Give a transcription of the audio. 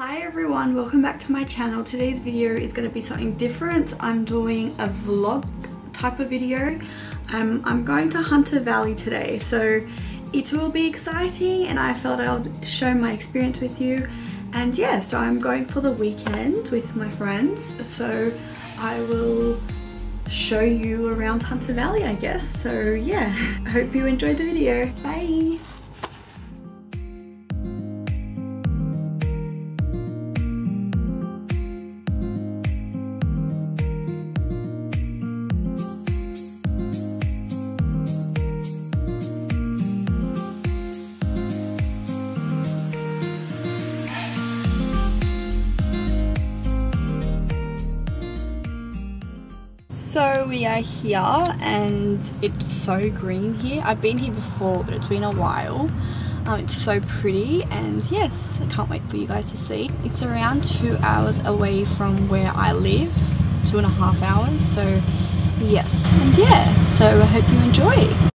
Hi everyone, welcome back to my channel. Today's video is going to be something different. I'm doing a vlog type of video. I'm going to Hunter Valley today, so it will be exciting and I felt I would show my experience with you. And yeah, so I'm going for the weekend with my friends, so I will show you around Hunter Valley, I guess. So yeah, I hope you enjoyed the video. Bye! So we are here and it's so green here. I've been here before but it's been a while. It's so pretty and yes, I can't wait for you guys to see. It's around 2 hours away from where I live, 2.5 hours, so yes. And yeah, so I hope you enjoy.